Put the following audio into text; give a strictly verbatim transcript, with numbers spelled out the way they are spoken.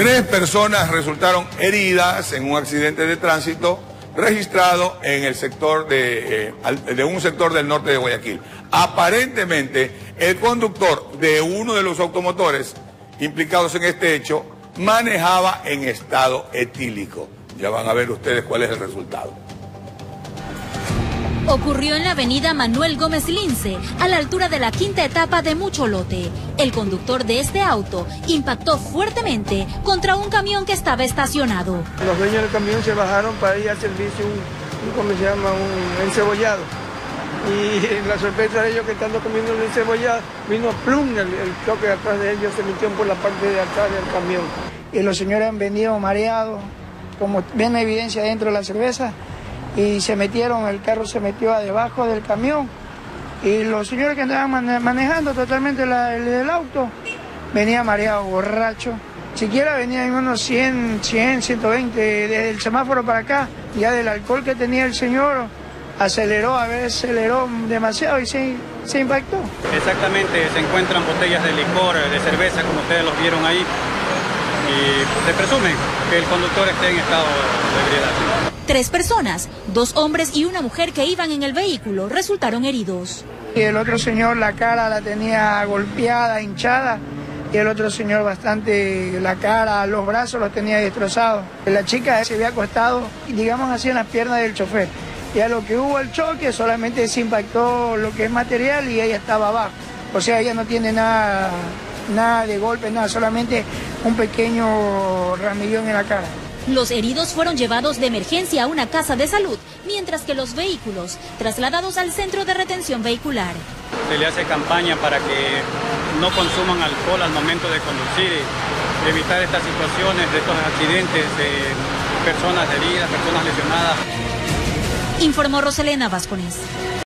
Tres personas resultaron heridas en un accidente de tránsito registrado en el sector de, eh, de un sector del norte de Guayaquil. Aparentemente, el conductor de uno de los automotores implicados en este hecho manejaba en estado etílico. Ya van a ver ustedes cuál es el resultado. Ocurrió en la avenida Manuel Gómez Lince, a la altura de la quinta etapa de Mucho Lote. El conductor de este auto impactó fuertemente contra un camión que estaba estacionado. Los dueños del camión se bajaron para ir al servicio, un, un, ¿cómo se llama? Un encebollado. Y la sorpresa de ellos que estando comiendo el encebollado, vino plum, el, el choque de atrás de ellos se metió por la parte de atrás del camión. Y los señores han venido mareados, como ven la evidencia dentro de la cerveza, y se metieron, el carro se metió debajo del camión y los señores que andaban mane manejando totalmente la, el, el auto, venía mareado, borracho, siquiera venían unos cien, ciento veinte, desde el semáforo para acá, ya del alcohol que tenía el señor, aceleró, a ver, aceleró demasiado y se, se impactó. Exactamente, se encuentran botellas de licor, de cerveza, como ustedes los vieron ahí, y pues, se presume que el conductor esté en estado de ebriedad. Tres personas, dos hombres y una mujer que iban en el vehículo, resultaron heridos. Y el otro señor la cara la tenía golpeada, hinchada, y el otro señor bastante la cara, los brazos los tenía destrozados. La chica se había acostado, digamos así, en las piernas del chofer. Y a lo que hubo el choque solamente se impactó lo que es material y ella estaba abajo. O sea, ella no tiene nada, nada de golpe, nada, solamente un pequeño ramillón en la cara. Los heridos fueron llevados de emergencia a una casa de salud, mientras que los vehículos trasladados al centro de retención vehicular. Se le hace campaña para que no consuman alcohol al momento de conducir, evitar estas situaciones, de estos accidentes, de personas heridas, personas lesionadas. Informó Roselena Vasconés.